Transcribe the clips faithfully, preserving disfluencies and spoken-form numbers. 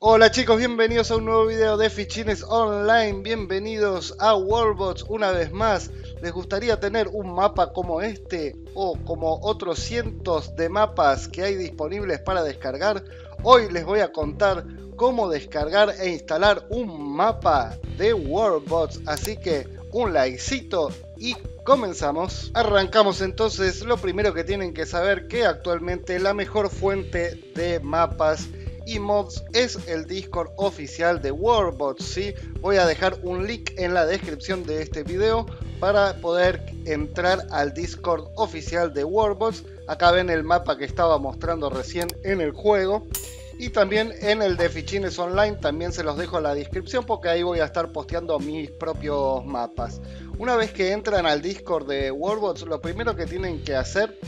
Hola chicos, bienvenidos a un nuevo video de Fichines Online, bienvenidos a Warbots una vez más. ¿Les gustaría tener un mapa como este o como otros cientos de mapas que hay disponibles para descargar? Hoy les voy a contar cómo descargar e instalar un mapa de Warbots, así que un likecito y comenzamos. Arrancamos entonces. Lo primero que tienen que saber que actualmente la mejor fuente de mapas y mods es el Discord oficial de Warbots, ¿sí? Voy a dejar un link en la descripción de este video para poder entrar al Discord oficial de Warbots. Acá ven el mapa que estaba mostrando recién en el juego, y también en el de Fichines Online también se los dejo en la descripción, porque ahí voy a estar posteando mis propios mapas. Una vez que entran al Discord de Warbots, lo primero que tienen que hacer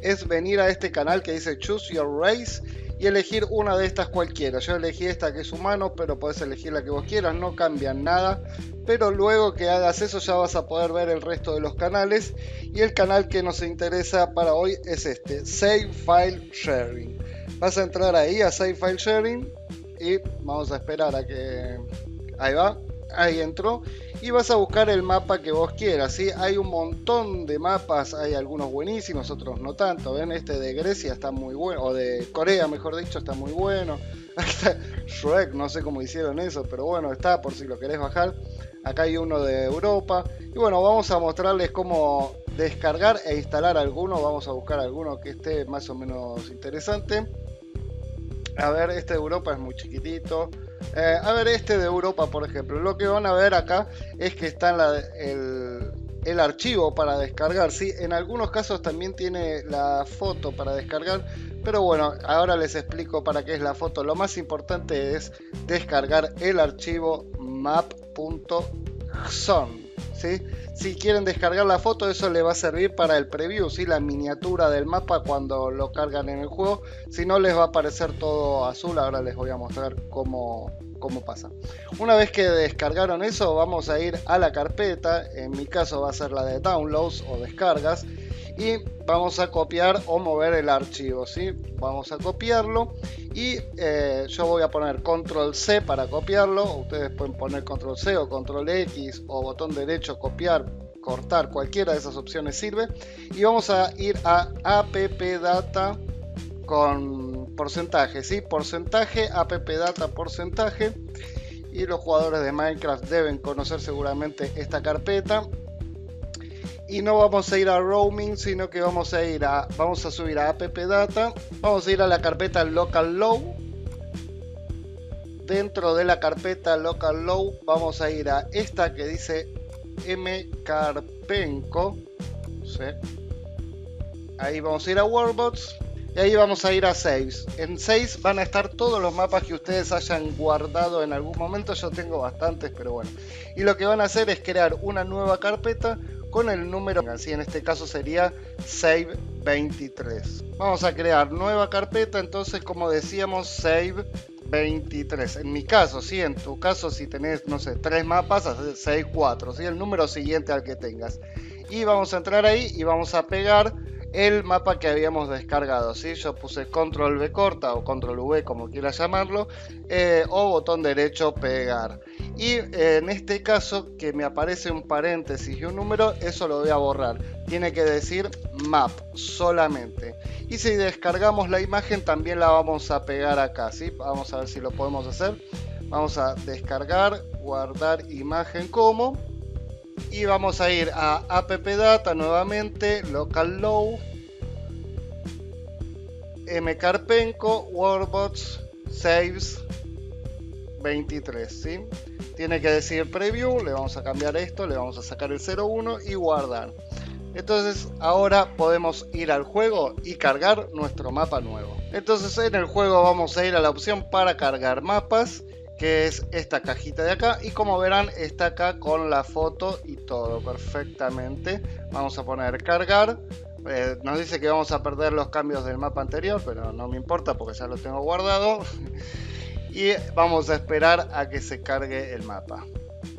es venir a este canal que dice Choose Your Race y elegir una de estas cualquiera. Yo elegí esta que es humano, pero podés elegir la que vos quieras, no cambian nada. Pero luego que hagas eso ya vas a poder ver el resto de los canales, y el canal que nos interesa para hoy es este, Save File Sharing. Vas a entrar ahí a Save File Sharing y vamos a esperar a que... ahí va, ahí entró, y vas a buscar el mapa que vos quieras, ¿sí? Hay un montón de mapas, hay algunos buenísimos, otros no tanto. Ven, este de Grecia está muy bueno, o de Corea mejor dicho, está muy bueno. Hasta Shrek, no sé cómo hicieron eso, pero bueno, está por si lo querés bajar. Acá hay uno de Europa, y bueno, vamos a mostrarles cómo descargar e instalar alguno. Vamos a buscar alguno que esté más o menos interesante. A ver, este de Europa es muy chiquitito. Eh, a ver, este de Europa, por ejemplo, lo que van a ver acá es que está en la, el, el archivo para descargar, ¿sí? En algunos casos también tiene la foto para descargar, pero bueno, ahora les explico para qué es la foto. Lo más importante es descargar el archivo map punto xon. ¿Sí? Si quieren descargar la foto, eso le va a servir para el preview, ¿sí? La miniatura del mapa cuando lo cargan en el juego. Si no, les va a aparecer todo azul. Ahora les voy a mostrar cómo, cómo pasa. Una vez que descargaron eso, vamos a ir a la carpeta. En mi caso va a ser la de downloads o descargas, y vamos a copiar o mover el archivo, ¿sí? Vamos a copiarlo, y eh, yo voy a poner control C para copiarlo. Ustedes pueden poner control C o control X o botón derecho, copiar, cortar, cualquiera de esas opciones sirve. Y vamos a ir a appdata con porcentaje, ¿sí? Porcentaje, appdata porcentaje, y los jugadores de Minecraft deben conocer seguramente esta carpeta. Y no vamos a ir a roaming, sino que vamos a ir a, vamos a subir a appdata, vamos a ir a la carpeta local low. Dentro de la carpeta local low vamos a ir a esta que dice MCarpenko, ¿sí? Ahí vamos a ir a Warbots, y ahí vamos a ir a Saves. En Saves van a estar todos los mapas que ustedes hayan guardado en algún momento. Yo tengo bastantes, pero bueno. Y lo que van a hacer es crear una nueva carpeta con el número, así en este caso sería save veintitrés. Vamos a crear nueva carpeta, entonces, como decíamos, save veintitrés. En mi caso, ¿sí? En tu caso, si tenés, no sé, tres mapas, haces cuatro, ¿sí? El número siguiente al que tengas. Y vamos a entrar ahí y vamos a pegar el mapa que habíamos descargado, ¿sí? Yo puse control V corta o control V, como quieras llamarlo, eh, o botón derecho pegar. Y eh, en este caso que me aparece un paréntesis y un número, eso lo voy a borrar. Tiene que decir map solamente. Y si descargamos la imagen, también la vamos a pegar acá, ¿sí? Vamos a ver si lo podemos hacer. Vamos a descargar, guardar imagen como... y vamos a ir a appdata nuevamente, local low, mcarpenko, Warbots, saves veintitrés, ¿sí? Tiene que decir preview, le vamos a cambiar esto, le vamos a sacar el cero uno y guardar. Entonces ahora podemos ir al juego y cargar nuestro mapa nuevo. Entonces en el juego vamos a ir a la opción para cargar mapas, que es esta cajita de acá, y como verán está acá con la foto y todo perfectamente. Vamos a poner cargar. Eh, nos dice que vamos a perder los cambios del mapa anterior, pero no me importa porque ya lo tengo guardado. Y vamos a esperar a que se cargue el mapa.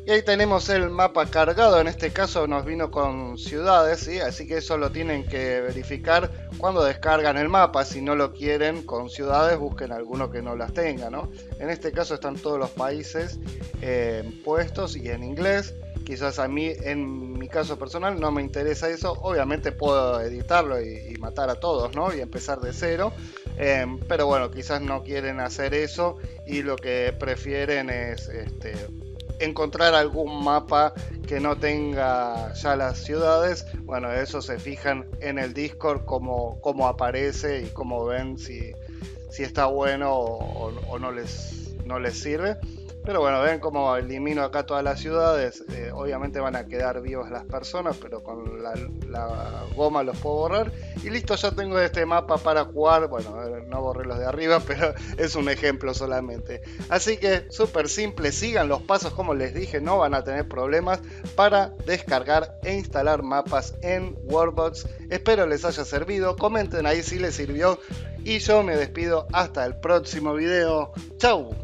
Y ahí tenemos el mapa cargado, en este caso nos vino con ciudades, ¿sí? Así que eso lo tienen que verificar cuando descargan el mapa. Si no lo quieren con ciudades, busquen alguno que no las tenga, ¿no? En este caso están todos los países eh, puestos y en inglés. Quizás a mí, en mi caso personal, no me interesa eso. Obviamente puedo editarlo y, y matar a todos, ¿no? Y empezar de cero. Eh, pero bueno, quizás no quieren hacer eso y lo que prefieren es... este, encontrar algún mapa que no tenga ya las ciudades. Bueno, eso se fijan en el Discord cómo, cómo aparece y cómo ven si, si está bueno o, o no, les, no les sirve. Pero bueno, ven cómo elimino acá todas las ciudades. Eh, obviamente van a quedar vivas las personas, pero con la, la goma los puedo borrar. Y listo, ya tengo este mapa para jugar. Bueno, no borré los de arriba, pero es un ejemplo solamente. Así que súper simple, sigan los pasos como les dije, no van a tener problemas para descargar e instalar mapas en Warbots. Espero les haya servido, comenten ahí si les sirvió. Y yo me despido hasta el próximo video. ¡Chau!